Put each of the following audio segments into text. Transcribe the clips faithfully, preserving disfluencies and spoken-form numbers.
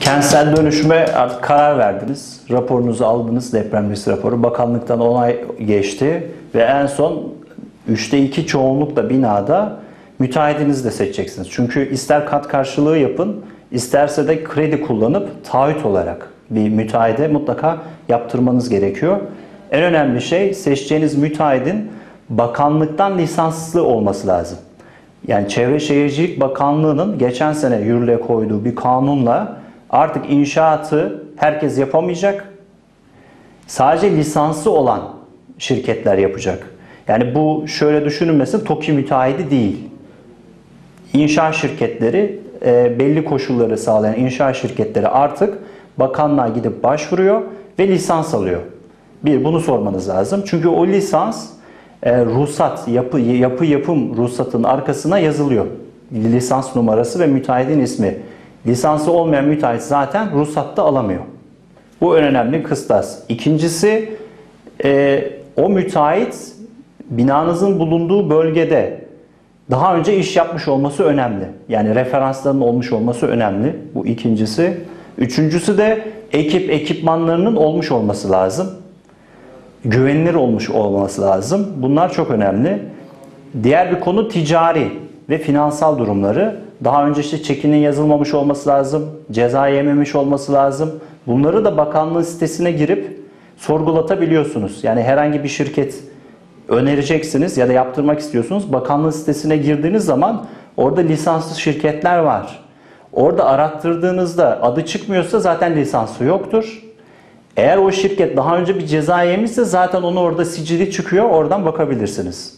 Kentsel dönüşüme artık karar verdiniz. Raporunuzu aldınız, deprem risk raporu. Bakanlıktan onay geçti ve en son üçte iki çoğunlukla binada müteahhitinizi de seçeceksiniz. Çünkü ister kat karşılığı yapın, isterse de kredi kullanıp taahhüt olarak bir müteahhide mutlaka yaptırmanız gerekiyor. En önemli şey seçeceğiniz müteahhidin bakanlıktan lisanslı olması lazım. Yani Çevre Şehircilik Bakanlığı'nın geçen sene yürürlüğe koyduğu bir kanunla artık inşaatı herkes yapamayacak. Sadece lisanslı olan şirketler yapacak. Yani bu şöyle düşünülmesin, TOKİ müteahhidi değil. İnşaat şirketleri, belli koşulları sağlayan inşaat şirketleri artık bakanlığa gidip başvuruyor ve lisans alıyor. Bir, bunu sormanız lazım. Çünkü o lisans ruhsat, yapı, yapı yapım ruhsatının arkasına yazılıyor. Lisans numarası ve müteahhidin ismi. Lisansı olmayan müteahhit zaten ruhsat da alamıyor. Bu önemli kıstas. İkincisi, e, o müteahhit binanızın bulunduğu bölgede daha önce iş yapmış olması önemli. Yani referanslarının olmuş olması önemli. Bu ikincisi. Üçüncüsü de ekip ekipmanlarının olmuş olması lazım. Güvenilir olmuş olması lazım. Bunlar çok önemli. Diğer bir konu ticari ve finansal durumları. Daha önce işte çekinin yazılmamış olması lazım, ceza yememiş olması lazım. Bunları da bakanlığın sitesine girip sorgulatabiliyorsunuz. Yani herhangi bir şirket önereceksiniz ya da yaptırmak istiyorsunuz. Bakanlığın sitesine girdiğiniz zaman orada lisanssız şirketler var. Orada arattırdığınızda adı çıkmıyorsa zaten lisansı yoktur. Eğer o şirket daha önce bir ceza yemişse zaten onu orada sicili çıkıyor, oradan bakabilirsiniz.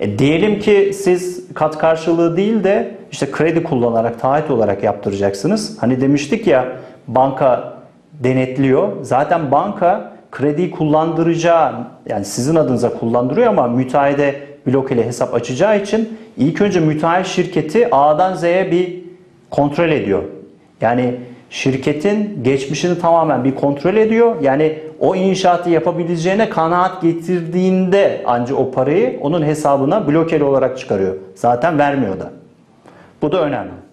E diyelim ki siz kat karşılığı değil de işte kredi kullanarak, taahhüt olarak yaptıracaksınız. Hani demiştik ya, banka denetliyor. Zaten banka krediyi kullandıracağı, yani sizin adınıza kullandırıyor ama müteahhide blok ile hesap açacağı için ilk önce müteahhit şirketi A'dan Z'ye bir kontrol ediyor. Yani şirketin geçmişini tamamen bir kontrol ediyor. Yani o inşaatı yapabileceğine kanaat getirdiğinde ancak o parayı onun hesabına blokeli olarak çıkarıyor. Zaten vermiyor da. Bu da önemli.